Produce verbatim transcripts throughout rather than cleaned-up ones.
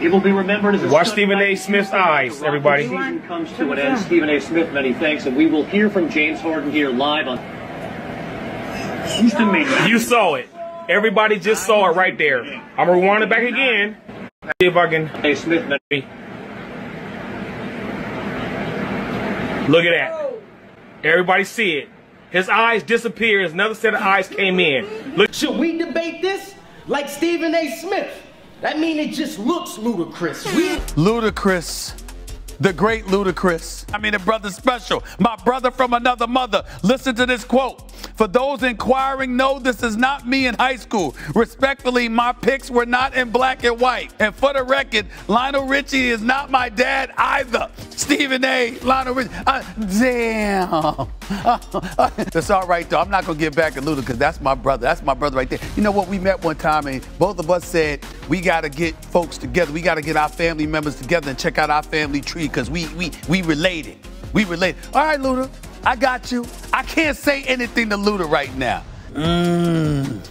It will be remembered as a Watch Stephen A. Smith's eyes, everybody. Season comes to an end. Stephen A. Smith, many thanks, and we will hear from James Harden here live on Houston Media. You saw it. Everybody just saw it right there. I'm gonna rewind it back again. See if I can. A. Smith, many. Look at that. Everybody see it. His eyes disappeared. Another set of eyes came in. Look. Should we debate this like Stephen A. Smith? That mean it just looks ludicrous. We Ludacris, the great Ludacris. I mean, the brother's special. My brother from another mother. Listen to this quote. For those inquiring, no, this is not me in high school. Respectfully, my pics were not in black and white. And for the record, Lionel Richie is not my dad either. Stephen A. Lionel Richie. Uh, damn. That's all right, though. I'm not going to get back at Ludacris because that's my brother. That's my brother right there. You know what? We met one time and both of us said, we got to get folks together. We got to get our family members together and check out our family tree because we, we, we related. We related. All right, Luda. I got you. I can't say anything to Luda right now. Mm.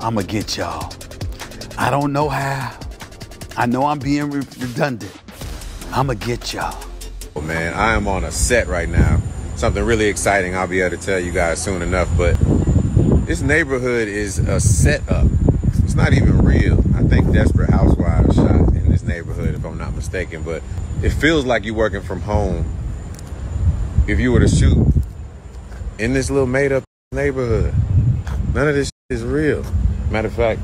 I'ma get y'all. I don't know how. I know I'm being re redundant. I'ma get y'all. Oh, man, I am on a set right now. Something really exciting I'll be able to tell you guys soon enough, but this neighborhood is a setup. It's not even real. I think Desperate Housewives shot in this neighborhood, if I'm not mistaken, but it feels like you're working from home if you were to shoot in this little made-up neighborhood. None of this is real. Matter of fact,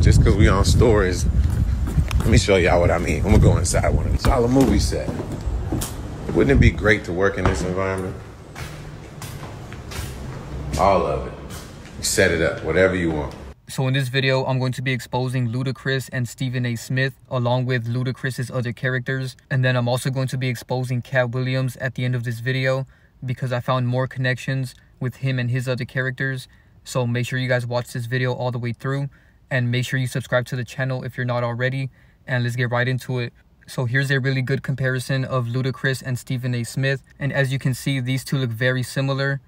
just because we on stories, let me show y'all what I mean. I'm going to go inside one of these. All a movie set. Wouldn't it be great to work in this environment? All of it. You set it up, whatever you want. So in this video, I'm going to be exposing Ludacris and Stephen A. Smith, along with Ludacris's other characters. And then I'm also going to be exposing Katt Williams at the end of this video because I found more connections with him and his other characters. So make sure you guys watch this video all the way through and make sure you subscribe to the channel if you're not already. And let's get right into it. So here's a really good comparison of Ludacris and Stephen A. Smith. And as you can see, these two look very similar.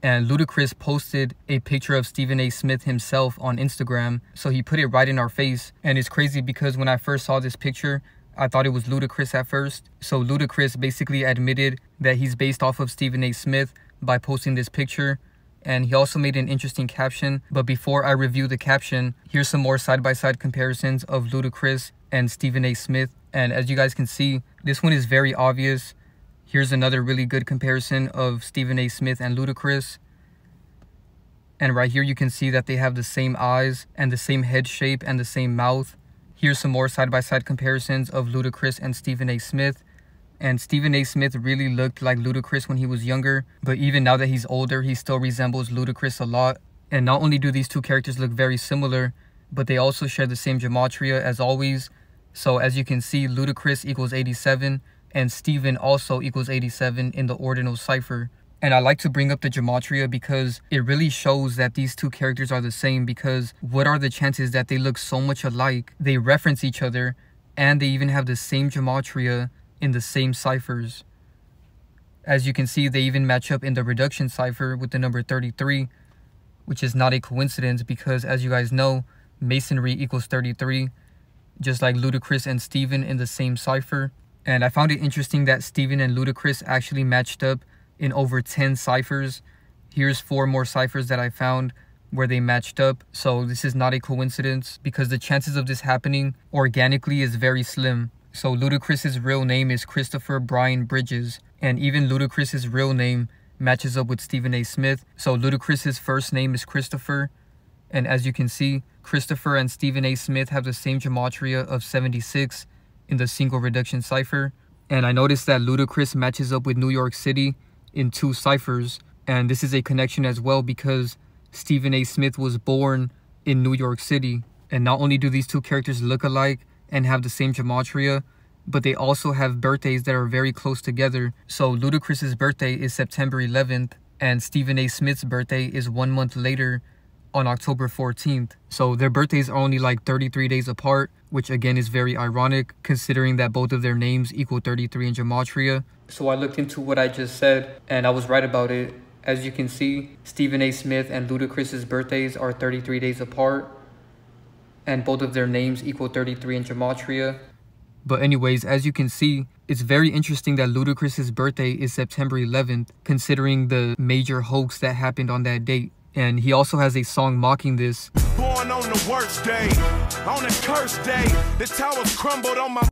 And Ludacris posted a picture of Stephen A. Smith himself on Instagram, so he put it right in our face. And it's crazy because when I first saw this picture, I thought it was Ludacris at first. So Ludacris basically admitted that he's based off of Stephen A. Smith by posting this picture. And he also made an interesting caption. But before I review the caption, here's some more side-by-side comparisons of Ludacris and Stephen A. Smith. And as you guys can see, this one is very obvious. Here's another really good comparison of Stephen A. Smith and Ludacris. And right here you can see that they have the same eyes and the same head shape and the same mouth. Here's some more side-by-side comparisons of Ludacris and Stephen A. Smith. And Stephen A. Smith really looked like Ludacris when he was younger, but even now that he's older, he still resembles Ludacris a lot. And not only do these two characters look very similar, but they also share the same gematria as always. So as you can see, Ludacris equals eighty-seven. And Stephen also equals eighty-seven in the ordinal cipher. And I like to bring up the gematria because it really shows that these two characters are the same, because what are the chances that they look so much alike? They reference each other and they even have the same gematria in the same ciphers. As you can see, they even match up in the reduction cipher with the number thirty-three, which is not a coincidence because, as you guys know, masonry equals thirty-three, just like Ludacris and Stephen in the same cipher. And I found it interesting that Stephen and Ludacris actually matched up in over ten ciphers. Here's four more ciphers that I found where they matched up. So this is not a coincidence because the chances of this happening organically is very slim. So Ludacris's real name is Christopher Brian Bridges. And even Ludacris's real name matches up with Stephen A. Smith. So Ludacris's first name is Christopher. And as you can see, Christopher and Stephen A. Smith have the same gematria of seventy-six. In the single reduction cipher. And I noticed that Ludacris matches up with New York City in two ciphers. And this is a connection as well because Stephen A. Smith was born in New York City. And not only do these two characters look alike and have the same gematria, but they also have birthdays that are very close together. So Ludacris's birthday is September eleventh and Stephen A. Smith's birthday is one month later on October fourteenth. So their birthdays are only like thirty-three days apart, which again is very ironic considering that both of their names equal thirty-three in gematria. So I looked into what I just said and I was right about it. As you can see, Stephen A. Smith and Ludacris's birthdays are thirty-three days apart. and both of their names equal thirty-three in gematria. But anyways, as you can see, it's very interesting that Ludacris' birthday is September eleventh, considering the major hoax that happened on that date. And he also has a song mocking this. Born on the worst day, on a cursed day, the tower crumbled on my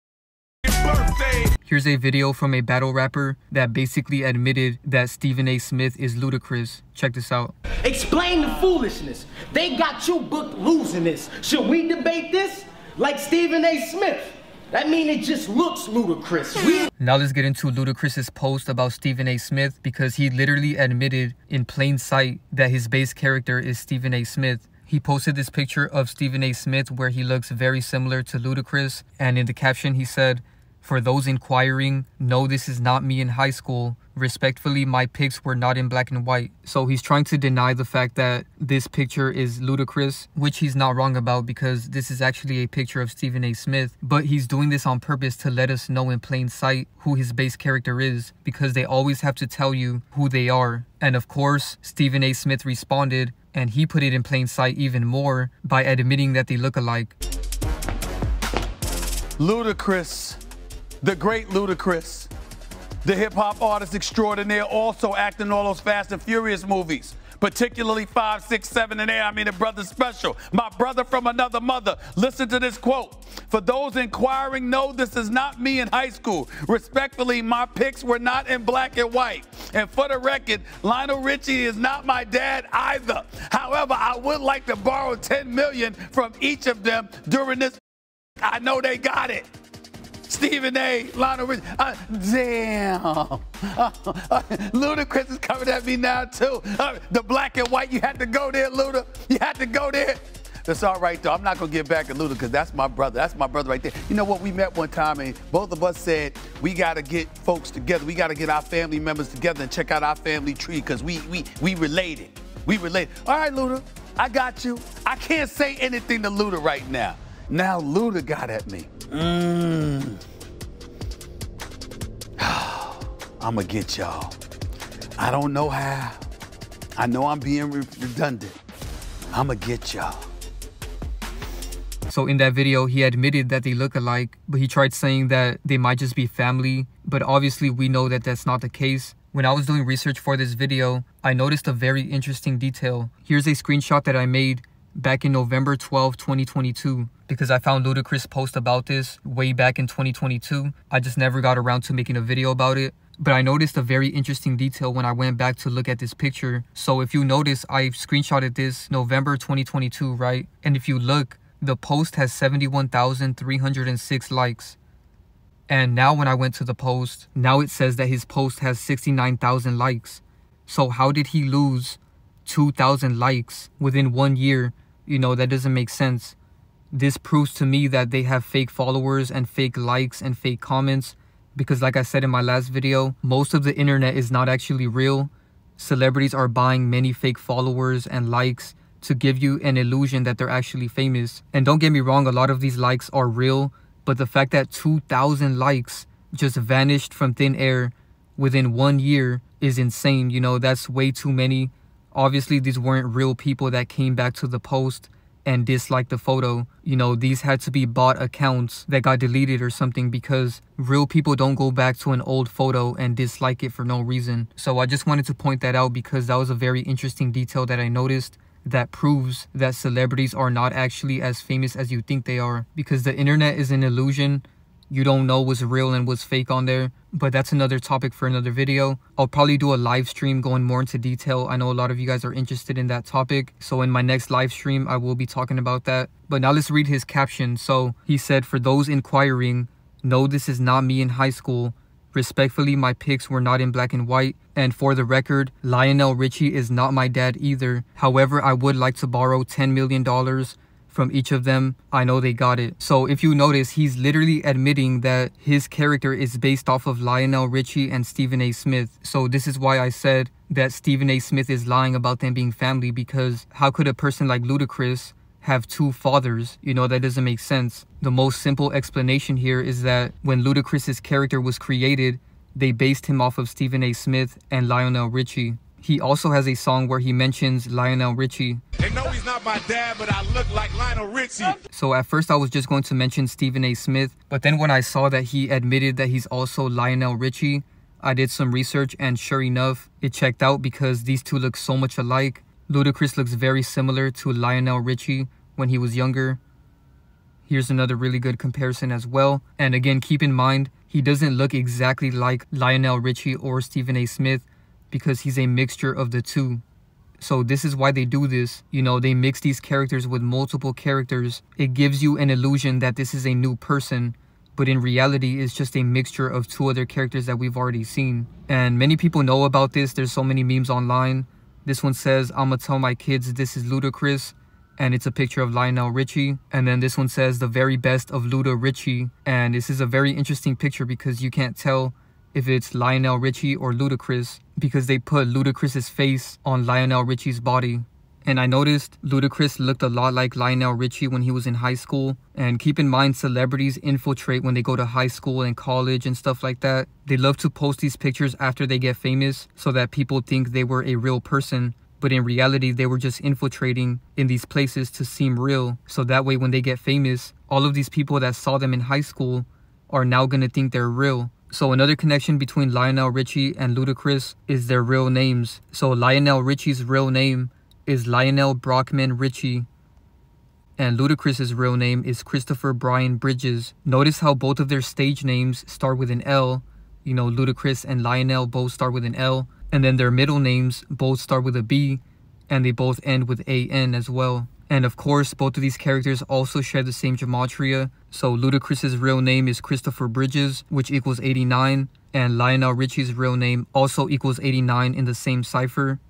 birthday. Here's a video from a battle rapper that basically admitted that Stephen A. Smith is Ludacris. Check this out. Explain the foolishness. They got you booked losing this. Should we debate this? Like Stephen A. Smith. That mean it just looks ludicrous. We now let's get into Ludacris's post about Stephen A. Smith, because he literally admitted in plain sight that his base character is Stephen A. Smith. He posted this picture of Stephen A. Smith where he looks very similar to Ludacris, and in the caption he said, "For those inquiring, no, this is not me in high school. Respectfully, my pics were not in black and white." So he's trying to deny the fact that this picture is Ludacris, which he's not wrong about, because this is actually a picture of Stephen A. Smith. But he's doing this on purpose to let us know in plain sight who his base character is, because they always have to tell you who they are. And of course, Stephen A. Smith responded, and he put it in plain sight even more by admitting that they look alike. Ludacris. The great Ludacris, the hip-hop artist extraordinaire, also acting in all those Fast and Furious movies, particularly five, six, seven, and eight. I mean, the brother's special. My brother from another mother. Listen to this quote. "For those inquiring, no, this is not me in high school. Respectfully, my pics were not in black and white. And for the record, Lionel Richie is not my dad either. However, I would like to borrow ten million dollars from each of them during this. I know they got it." Stephen A., Lionel Richie. Uh, damn. Uh, uh, Ludacris is coming at me now, too. Uh, the black and white, you had to go there, Luda. You had to go there. That's all right, though. I'm not going to get back at Luda, because that's my brother. That's my brother right there. You know what? We met one time, and both of us said, we got to get folks together. We got to get our family members together and check out our family tree, because we, we, we related. We related. All right, Luda, I got you. I can't say anything to Luda right now. Now Luda got at me. Mmm. I'ma get y'all. I don't know how. I know I'm being redundant. I'ma get y'all. So in that video, he admitted that they look alike, but he tried saying that they might just be family. But obviously, we know that that's not the case. When I was doing research for this video, I noticed a very interesting detail. Here's a screenshot that I made back in November twelfth, twenty twenty-two, because I found Ludacris' post about this way back in twenty twenty-two. I just never got around to making a video about it. But I noticed a very interesting detail when I went back to look at this picture. So if you notice, I screenshotted this November twenty twenty-two, right? And if you look, the post has seventy-one thousand three hundred six likes. And now when I went to the post, now it says that his post has sixty-nine thousand likes. So how did he lose two thousand likes within one year? You know, that doesn't make sense. This proves to me that they have fake followers and fake likes and fake comments, because like I said in my last video, most of the internet is not actually real. Celebrities are buying many fake followers and likes to give you an illusion that they're actually famous. And don't get me wrong, a lot of these likes are real, but the fact that two thousand likes just vanished from thin air within one year is insane. You know, that's way too many. Obviously, these weren't real people that came back to the post and disliked the photo. You know, these had to be bot accounts that got deleted or something, because real people don't go back to an old photo and dislike it for no reason. So I just wanted to point that out, because that was a very interesting detail that I noticed that proves that celebrities are not actually as famous as you think they are, because the internet is an illusion. You don't know what's real and what's fake on there. But that's another topic for another video. I'll probably do a live stream going more into detail. I know a lot of you guys are interested in that topic. So in my next live stream, I will be talking about that. But now let's read his caption. So he said, "For those inquiring, no, this is not me in high school. Respectfully, my pics were not in black and white. And for the record, Lionel Richie is not my dad either. However, I would like to borrow ten million dollars from each of them. I know they got it." So if you notice, he's literally admitting that his character is based off of Lionel Richie and Stephen A. Smith. So this is why I said that Stephen A. Smith is lying about them being family, because how could a person like Ludacris have two fathers? You know, that doesn't make sense. The most simple explanation here is that when Ludacris's character was created, they based him off of Stephen A. Smith and Lionel Richie. He also has a song where he mentions Lionel Richie. They know he's not my dad, but I look like Lionel Richie. So at first I was just going to mention Stephen A. Smith, but then when I saw that he admitted that he's also Lionel Richie, I did some research and sure enough, it checked out because these two look so much alike. Ludacris looks very similar to Lionel Richie when he was younger. Here's another really good comparison as well. And again, keep in mind, he doesn't look exactly like Lionel Richie or Stephen A. Smith because he's a mixture of the two. So this is why they do this. You know, they mix these characters with multiple characters. It gives you an illusion that this is a new person, but in reality, it's just a mixture of two other characters that we've already seen. And many people know about this. There's so many memes online. This one says, "I'ma tell my kids this is Ludacris," and it's a picture of Lionel Richie. And then this one says, "The very best of Luda Richie." And this is a very interesting picture because you can't tell if it's Lionel Richie or Ludacris because they put Ludacris's face on Lionel Richie's body. And I noticed Ludacris looked a lot like Lionel Richie when he was in high school. And keep in mind, celebrities infiltrate when they go to high school and college and stuff like that. They love to post these pictures after they get famous so that people think they were a real person. But in reality, they were just infiltrating in these places to seem real. So that way, when they get famous, all of these people that saw them in high school are now going to think they're real. So another connection between Lionel Richie and Ludacris is their real names. So Lionel Richie's real name is Lionel Brockman Richie, and Ludacris's real name is Christopher Brian Bridges. Notice how both of their stage names start with an L. You know, Ludacris and Lionel both start with an L. And then their middle names both start with a B, and they both end with A N as well. And of course, both of these characters also share the same gematria. So Ludacris's real name is Christopher Bridges, which equals eighty-nine, and Lionel Richie's real name also equals eighty-nine in the same cipher.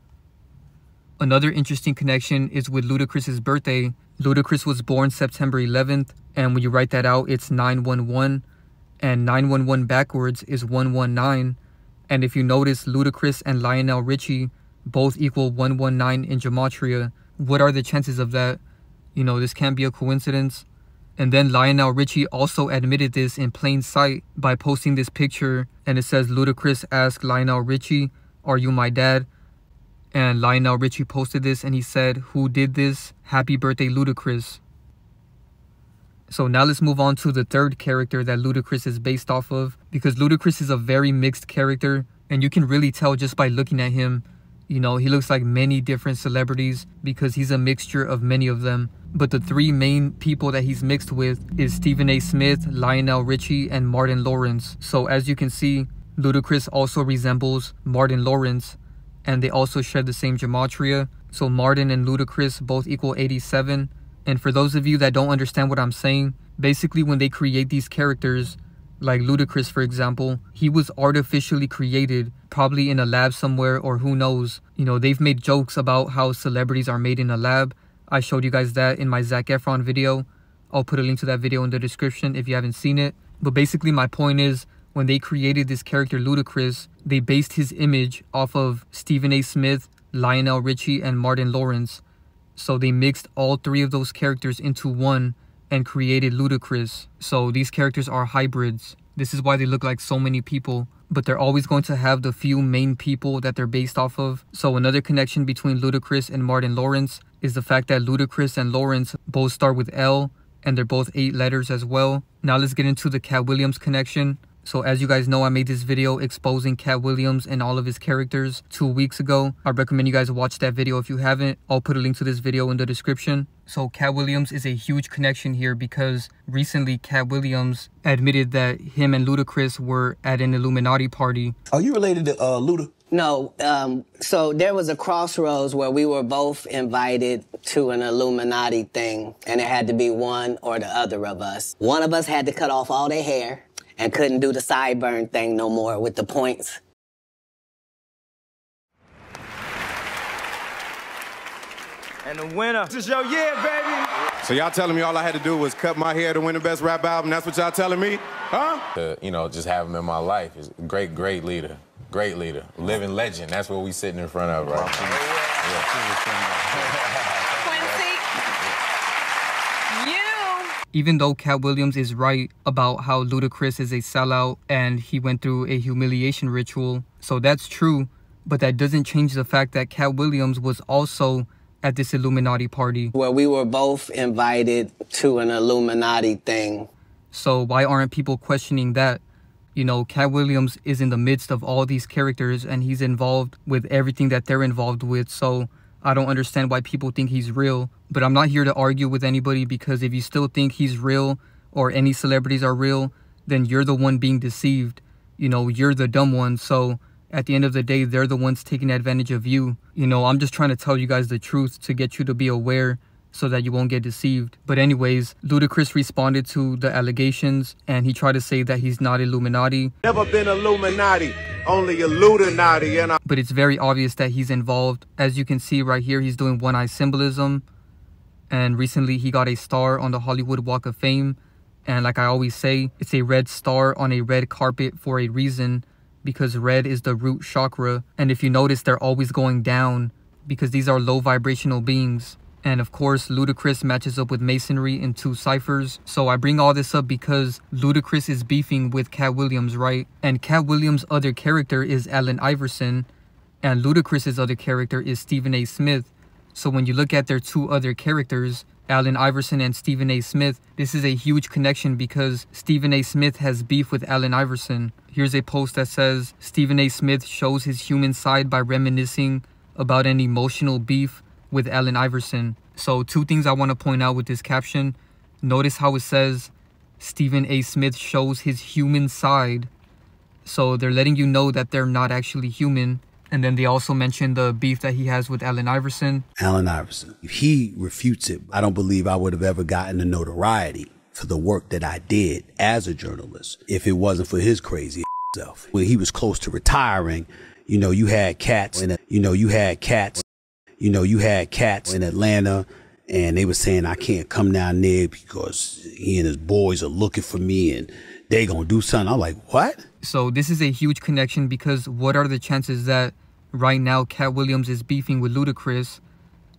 Another interesting connection is with Ludacris's birthday. Ludacris was born September eleventh, and when you write that out, it's nine one one, and nine one one backwards is one one nine. And if you notice, Ludacris and Lionel Richie both equal one one nine in gematria. What are the chances of that? You know, this can't be a coincidence. And then Lionel Richie also admitted this in plain sight by posting this picture, and it says Ludacris asked Lionel Richie, "Are you my dad?" And Lionel Richie posted this and he said, "Who did this? Happy birthday, Ludacris." So now let's move on to the third character that Ludacris is based off of, because Ludacris is a very mixed character and you can really tell just by looking at him. You know, he looks like many different celebrities because he's a mixture of many of them. But the three main people that he's mixed with is Stephen A. Smith, Lionel Richie, and Martin Lawrence. So as you can see, Ludacris also resembles Martin Lawrence, and they also share the same gematria. So Martin and Ludacris both equal eighty-seven. And for those of you that don't understand what I'm saying, basically when they create these characters, like Ludacris for example, he was artificially created, probably in a lab somewhere, or who knows. You know, they've made jokes about how celebrities are made in a lab. I showed you guys that in my Zac Efron video. I'll put a link to that video in the description if you haven't seen it. But basically my point is, when they created this character Ludacris, they based his image off of Stephen A. Smith, Lionel Richie, and Martin Lawrence. So they mixed all three of those characters into one and created Ludacris. So these characters are hybrids. This is why they look like so many people, but they're always going to have the few main people that they're based off of. So another connection between Ludacris and Martin Lawrence is the fact that Ludacris and Lawrence both start with L, and they're both eight letters as well. Now let's get into the Katt Williams connection. So as you guys know, I made this video exposing Katt Williams and all of his characters two weeks ago. I recommend you guys watch that video if you haven't. I'll put a link to this video in the description. So Katt Williams is a huge connection here because recently Katt Williams admitted that him and Ludacris were at an Illuminati party. Are you related to uh, Luda? No. Um, so there was a crossroads where we were both invited to an Illuminati thing, and it had to be one or the other of us. One of us had to cut off all their hair and couldn't do the sideburn thing no more with the points. And the winner, this is your year, baby. So y'all telling me all I had to do was cut my hair to win the best rap album? That's what y'all telling me, huh? Uh, you know, just have him in my life. Is great, great leader, great leader, living legend. That's what we sitting in front of right now. Yeah. Yeah. Even though Katt Williams is right about how Ludacris is a sellout and he went through a humiliation ritual, so that's true, But that doesn't change the fact that Katt Williams was also at this Illuminati party. Well, we were both invited to an Illuminati thing. So why aren't people questioning that? You know, Katt Williams is in the midst of all these characters and he's involved with everything that they're involved with. So I don't understand why people think he's real. But I'm not here to argue with anybody, because if you still think he's real or any celebrities are real, then you're the one being deceived. You know, you're the dumb one. So at the end of the day, they're the ones taking advantage of you. You know, I'm just trying to tell you guys the truth to get you to be aware so that you won't get deceived. But anyways, Ludacris responded to the allegations and he tried to say that he's not Illuminati. Never been Illuminati, only Illuminati. And I but it's very obvious that he's involved. As you can see right here, he's doing one-eye symbolism. And recently he got a star on the Hollywood Walk of Fame. And like I always say, it's a red star on a red carpet for a reason, because red is the root chakra. And if you notice, they're always going down because these are low vibrational beings. And of course, Ludacris matches up with Masonry in two ciphers. So I bring all this up because Ludacris is beefing with Katt Williams, right? And Katt Williams' other character is Allen Iverson, and Ludacris' other character is Stephen A. Smith. So when you look at their two other characters, Allen Iverson and Stephen A. Smith, this is a huge connection because Stephen A. Smith has beef with Allen Iverson. Here's a post that says, Stephen A. Smith shows his human side by reminiscing about an emotional beef with Allen Iverson. So two things I want to point out with this caption. Notice how it says, Stephen A. Smith shows his human side. So they're letting you know that they're not actually human. And then they also mentioned the beef that he has with Allen Iverson. Allen Iverson, if he refutes it, I don't believe I would have ever gotten the notoriety for the work that I did as a journalist if it wasn't for his crazy self. When he was close to retiring, you know, you had cats, in a, you know, you had cats, you know, you had cats in Atlanta, and they were saying, I can't come down there because he and his boys are looking for me and they gonna do something. I'm like, what? So this is a huge connection because what are the chances that right now Katt Williams is beefing with Ludacris,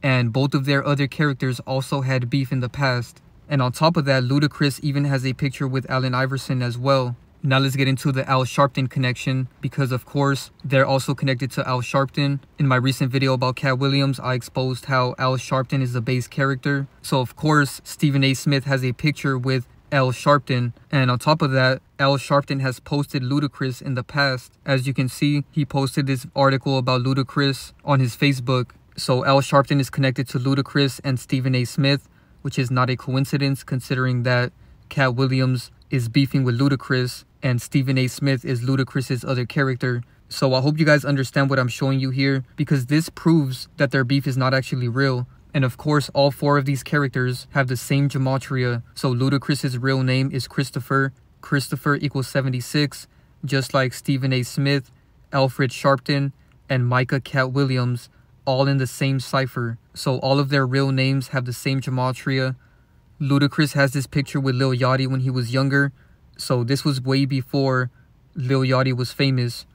and both of their other characters also had beef in the past. And on top of that, Ludacris even has a picture with Allen Iverson as well. Now let's get into the Al Sharpton connection, because of course they're also connected to Al Sharpton. In my recent video about Katt Williams, I exposed how Al Sharpton is the base character. So of course Stephen A. Smith has a picture with Al Sharpton, and on top of that, Al Sharpton has posted Ludacris in the past. As you can see, he posted this article about Ludacris on his Facebook. So Al Sharpton is connected to Ludacris and Stephen A. Smith, which is not a coincidence considering that Katt Williams is beefing with Ludacris and Stephen A. Smith is Ludacris's other character. So I hope you guys understand what I'm showing you here, because this proves that their beef is not actually real. And of course, all four of these characters have the same gematria. So Ludacris's real name is Christopher. Christopher equals seventy-six, just like Stephen A. Smith, Alfred Sharpton, and Micah Katt Williams, all in the same cipher. So all of their real names have the same gematria. Ludacris has this picture with Lil Yachty when he was younger. So this was way before Lil Yachty was famous.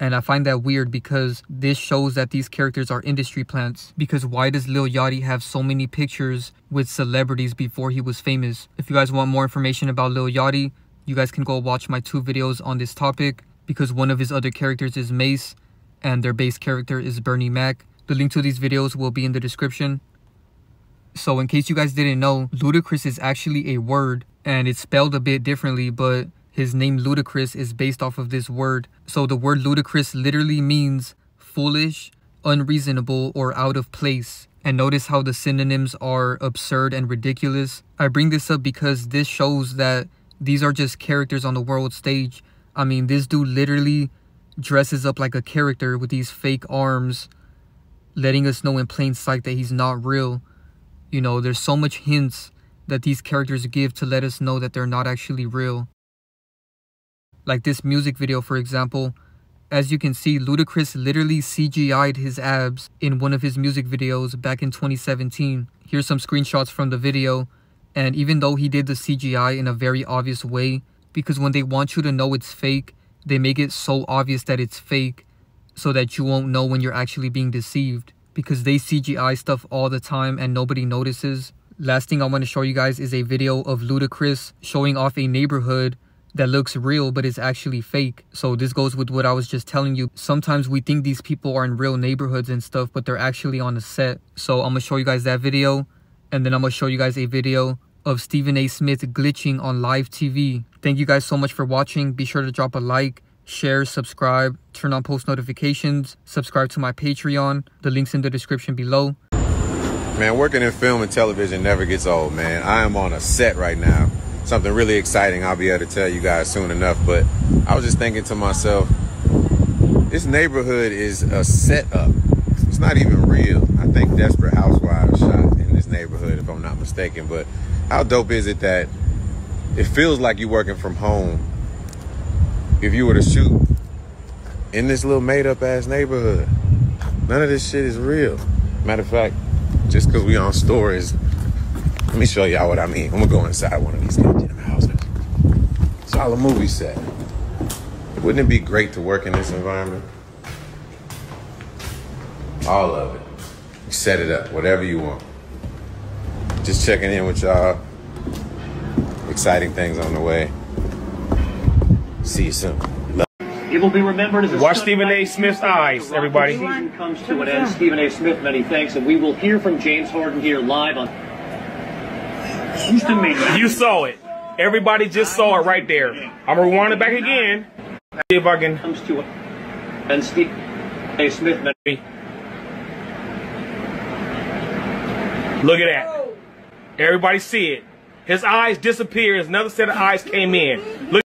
And I find that weird because this shows that these characters are industry plants. Because why does Lil Yachty have so many pictures with celebrities before he was famous? If you guys want more information about Lil Yachty, you guys can go watch my two videos on this topic, because one of his other characters is Mace and their base character is Bernie Mac. The link to these videos will be in the description. So in case you guys didn't know, Ludacris is actually a word, and it's spelled a bit differently, but his name Ludacris is based off of this word. So the word ludicrous literally means foolish, unreasonable, or out of place. And notice how the synonyms are absurd and ridiculous. I bring this up because this shows that these are just characters on the world stage. I mean, this dude literally dresses up like a character with these fake arms, letting us know in plain sight that he's not real. You know, there's so much hints that these characters give to let us know that they're not actually real. Like this music video, for example. As you can see, Ludacris literally C G I'd his abs in one of his music videos back in twenty seventeen. Here's some screenshots from the video. And even though he did the C G I in a very obvious way, because when they want you to know it's fake, they make it so obvious that it's fake so that you won't know when you're actually being deceived, because they C G I stuff all the time and nobody notices. Last thing I want to show you guys is a video of Ludacris showing off a neighborhood that looks real but is actually fake. So this goes with what I was just telling you. Sometimes we think these people are in real neighborhoods and stuff, but they're actually on a set. So I'm gonna show you guys that video, and then I'm gonna show you guys a video of Stephen A. Smith glitching on live T V. Thank you guys so much for watching. Be sure to drop a like, share, subscribe, turn on post notifications, subscribe to my Patreon. The link's in the description below. Man, working in film and television never gets old, man. I am on a set right now. Something really exciting I'll be able to tell you guys soon enough, but I was just thinking to myself, this neighborhood is a setup. It's not even real. I think Desperate Housewives shot in this neighborhood, if I'm not mistaken. But how dope is it that it feels like you're working from home if you were to shoot in this little made-up ass neighborhood? None of this shit is real. Matter of fact, just because we on stories, let me show y'all what I mean. I'm gonna go inside one of these goddamn houses. It's all a movie set. Wouldn't it be great to work in this environment? All of it. You set it up, whatever you want. Just checking in with y'all. Exciting things on the way. See you soon. Love. It will be remembered as a watch Stephen A. Smith's eyes, everybody. Season comes to an end. Stephen A. Smith, many thanks, and we will hear from James Harden here live on. You saw it. Everybody just saw it right there. I'm gonna rewind it back again. See if I can. Comes to and Steve A. Smith. Look at that. Everybody see it. His eyes disappeared. Another set of eyes came in. Look.